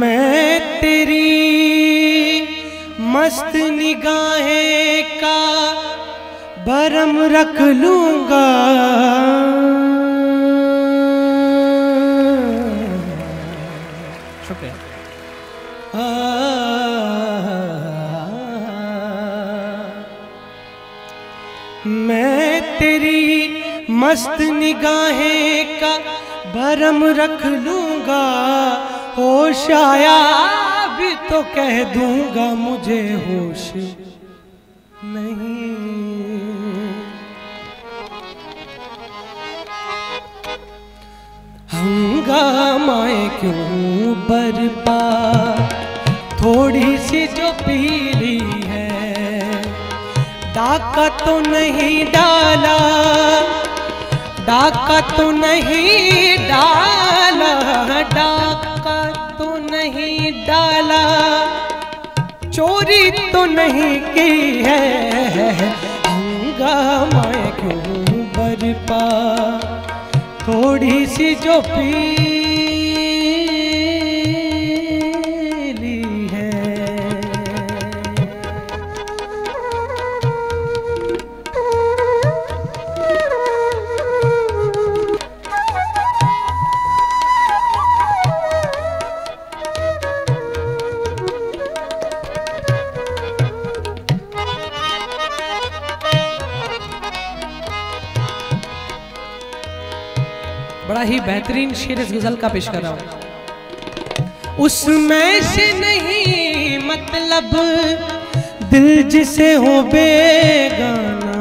मैं तेरी मस्त निगाहें का भरम रख लूंगा, शुक्रिया। मैं तेरी मस्त निगाहें का भरम रख लूंगा, होश आया भी तो कह दूंगा मुझे होश नहीं। हंगामा क्यों बरपा थोड़ी सी जो पी ली है, डाका तो नहीं डाला, डाका तो नहीं डाला, डाका तो नहीं डाला, चोरी तो नहीं की है। हंगामा क्यों बरपा थोड़ी सी जो पी ली है। बड़ा ही बेहतरीन शेर इस गजल का पेश कर रहा हूं। उसमें से नहीं मतलब दिल जिसे हो बेगाना,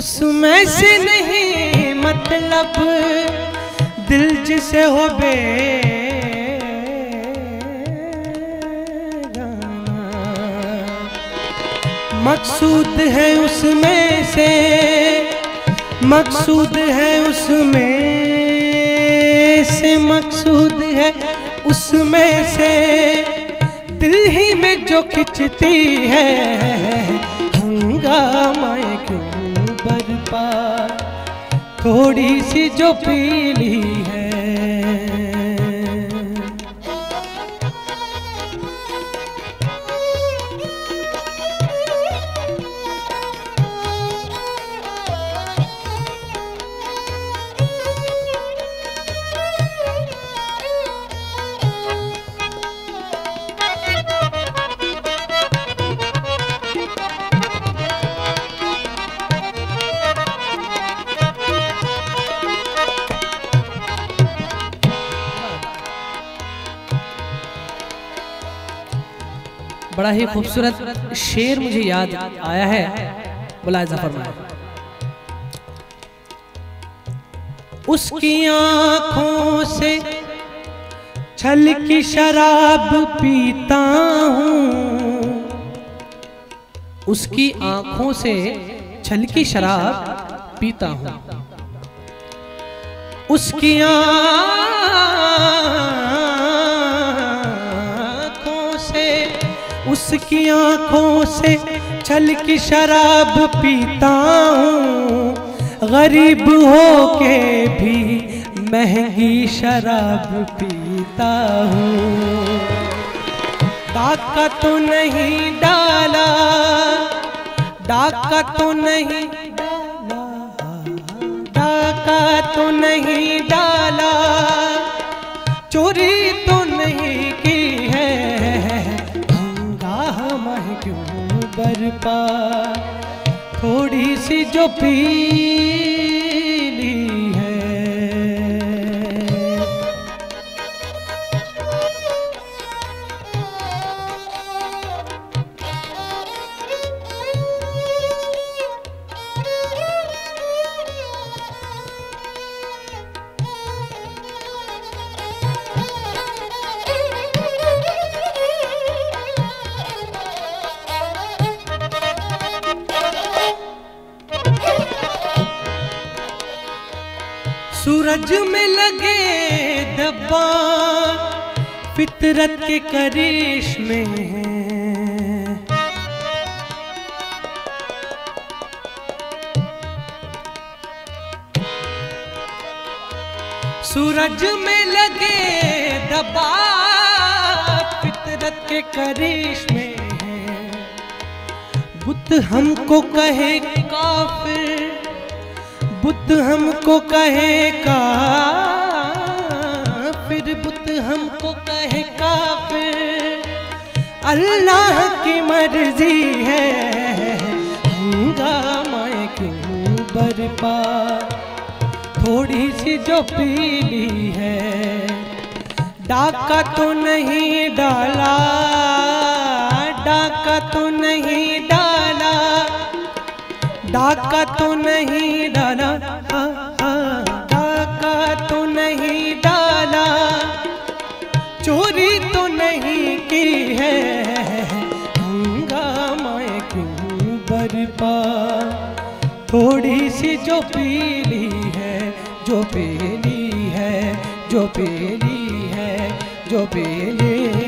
उसमें से नहीं मतलब दिल जिसे हो बेगाना, मकसूद है उसमें से, मकसूद है उसमें से, मकसूद है उसमें से, दिल ही में जो खिंचती है। हंगामा क्यों बरपा थोड़ी सी जो पी ली है। बड़ा ही खूबसूरत शेर मुझे याद आया है, मुलाहिज़ा फरमाएं। उसकी आंखों से छलकी शराब पीता हूँ, उसकी आंखों से छलकी शराब पीता हूँ, उसकी उसकी आंखों से छलकी शराब पीता हूँ, गरीब हो के भी महंगी शराब पीता हूँ, डाका तो नहीं डाला, डाका तो नहीं डाला, डाका तो नहीं डाला, चोरी तो नहीं की है। क्यों बरपा थोड़ी सी जो पी ली है। सूरज में लगे दबा फितरत के करिश्मे हैं, सूरज में लगे दबा फितरत के करिश्मे हैं। बुत हमको कहे काफिर, बुत हमको कहे काफिर, बुत हमको कहे काफिर, अल्लाह की मर्जी है हंगामा है क्यों बरपा थोड़ी सी जो पी ली है। डाका तो नहीं डाला, डाका तो नहीं डाला, डाका तो नहीं डाला, डाका तो नहीं डाला, चोरी तो नहीं की है हंगामा है क्यों बरपा थोड़ी सी जो पी ली है, जो पी ली है, जो पी ली है, जो पी ली है।